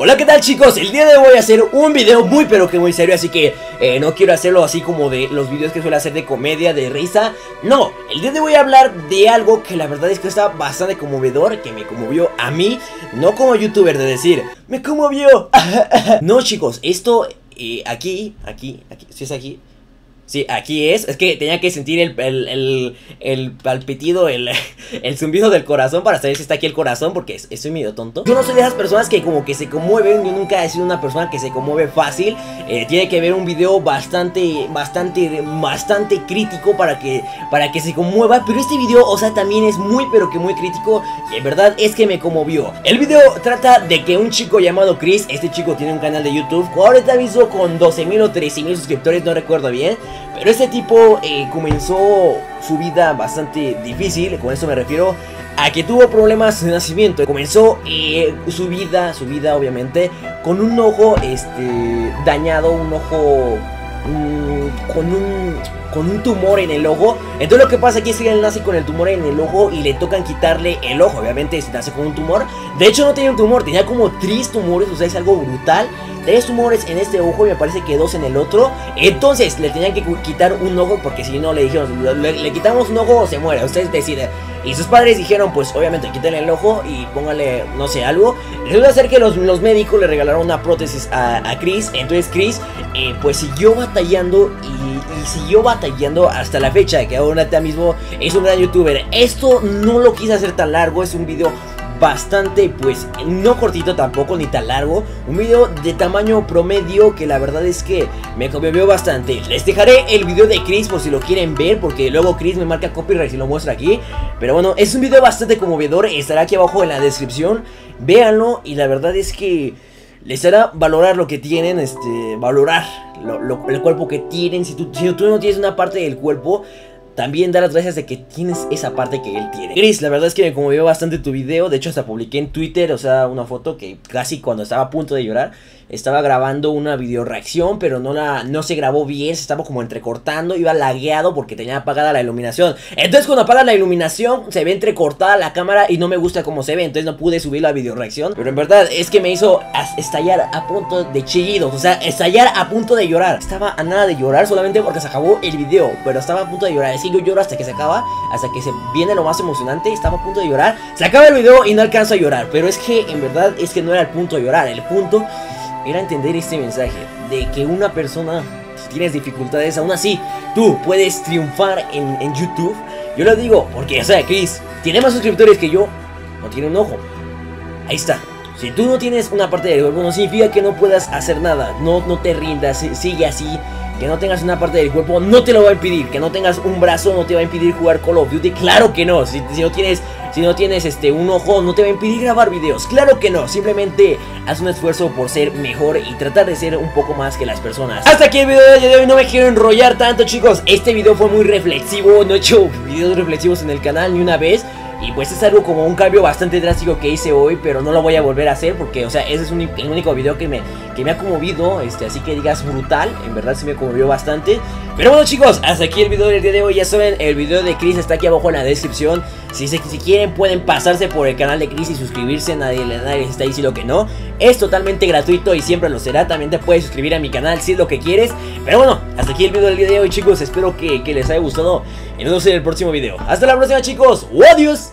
Hola, ¿qué tal, chicos? El día de hoy voy a hacer un video muy pero que muy serio, así que no quiero hacerlo así como de los videos que suelo hacer de comedia, de risa. No, el día de hoy voy a hablar de algo que la verdad es que está bastante conmovedor, que me conmovió a mí, no como youtuber de decir, me conmovió. No, chicos, esto aquí, si es aquí. Sí, aquí es que tenía que sentir el palpitido, el zumbido del corazón para saber si está aquí el corazón, porque estoy medio tonto. Yo no soy de esas personas que como que se conmueven, yo nunca he sido una persona que se conmueve fácil. Tiene que ver un video bastante crítico para que se conmueva, pero este video, o sea, también es muy pero que muy crítico, y en verdad es que me conmovió. El video trata de que un chico llamado Chris, este chico tiene un canal de YouTube, ahorita mismo con 12,000 o 13,000 suscriptores, no recuerdo bien. Pero este tipo comenzó su vida bastante difícil, con eso me refiero a que tuvo problemas de nacimiento. Comenzó su vida obviamente con un ojo dañado, un ojo con un tumor en el ojo. Entonces lo que pasa aquí es que él nace con el tumor en el ojo y le tocan quitarle el ojo. Obviamente si nace con un tumor, de hecho no tenía un tumor, tenía como 3 tumores, o sea es algo brutal. 3 tumores en este ojo y me parece que 2 en el otro. Entonces le tenían que quitar un ojo, porque si no le dijeron, le quitamos un ojo o se muere, ustedes deciden. Y sus padres dijeron, pues obviamente quítenle el ojo y póngale, no sé, algo. Resulta ser que los médicos le regalaron una prótesis a Chris. Entonces Chris pues siguió batallando y siguió batallando hasta la fecha, que ahorita mismo es un gran youtuber. Esto no lo quise hacer tan largo, es un video bastante, pues no cortito tampoco ni tan largo, un video de tamaño promedio que la verdad es que me conmovió bastante. Les dejaré el video de Chris por si lo quieren ver, porque luego Chris me marca copyright si lo muestra aquí. Pero bueno, es un video bastante conmovedor, estará aquí abajo en la descripción, véanlo y la verdad es que les hará valorar lo que tienen, valorar el cuerpo que tienen. Si tú no tienes una parte del cuerpo, también dar las gracias de que tienes esa parte que él tiene. Chris, la verdad es que me conmovió bastante tu video. De hecho hasta publiqué en Twitter, o sea, una foto que casi cuando estaba a punto de llorar. Estaba grabando una video reacción, pero no se grabó bien, se estaba como entrecortando, iba lagueado porque tenía apagada la iluminación. Entonces cuando apaga la iluminación se ve entrecortada la cámara y no me gusta cómo se ve, entonces no pude subir la video reacción. Pero en verdad es que me hizo estallar a punto de chillidos, o sea, estallar a punto de llorar. Estaba a nada de llorar solamente porque se acabó el video, pero estaba a punto de llorar. Yo lloro hasta que se acaba, hasta que se viene lo más emocionante. Estaba a punto de llorar, se acaba el video y no alcanzo a llorar, pero es que en verdad es que no era el punto de llorar. El punto era entender este mensaje de que una persona, si tienes dificultades, aún así tú puedes triunfar en YouTube. Yo lo digo porque, o sea, Chris tiene más suscriptores que yo, no tiene un ojo, ahí está. Si tú no tienes una parte del cuerpo, no significa que no puedas hacer nada. No te rindas, sigue así. Que no tengas una parte del cuerpo no te lo va a impedir. Que no tengas un brazo no te va a impedir jugar Call of Duty, claro que no. Si no tienes un ojo no te va a impedir grabar videos, claro que no. Simplemente haz un esfuerzo por ser mejor y tratar de ser un poco más que las personas. Hasta aquí el video del día de hoy, no me quiero enrollar tanto, chicos. Este video fue muy reflexivo, no he hecho videos reflexivos en el canal ni una vez. Y pues es algo como un cambio bastante drástico que hice hoy, pero no lo voy a volver a hacer porque, o sea, ese es el único video que me ha conmovido, así que digas brutal, en verdad sí me conmovió bastante. Pero bueno, chicos, hasta aquí el video del día de hoy, ya saben, el video de Chris está aquí abajo en la descripción. Si quieren pueden pasarse por el canal de Chris y suscribirse, nadie está diciendo que no. Es totalmente gratuito y siempre lo será, también te puedes suscribir a mi canal si es lo que quieres. Pero bueno, hasta aquí el video del día de hoy, chicos, espero que les haya gustado y nos vemos en el próximo video. Hasta la próxima, chicos, adiós.